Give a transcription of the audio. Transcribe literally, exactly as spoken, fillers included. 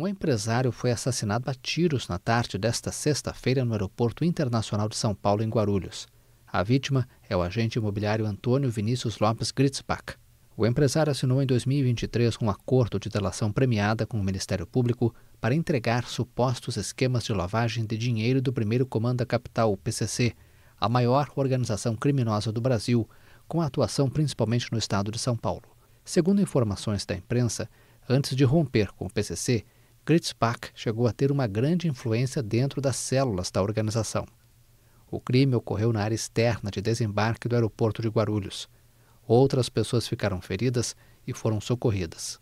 Um empresário foi assassinado a tiros na tarde desta sexta-feira no Aeroporto Internacional de São Paulo, em Guarulhos. A vítima é o agente imobiliário Antônio Vinícius Lopes Gritzbach. O empresário assinou em dois mil e vinte e três um acordo de delação premiada com o Ministério Público para entregar supostos esquemas de lavagem de dinheiro do Primeiro Comando da Capital, o P C C, a maior organização criminosa do Brasil, com atuação principalmente no estado de São Paulo. Segundo informações da imprensa, antes de romper com o P C C, Gritzbach chegou a ter uma grande influência dentro das células da organização. O crime ocorreu na área externa de desembarque do aeroporto de Guarulhos. Outras pessoas ficaram feridas e foram socorridas.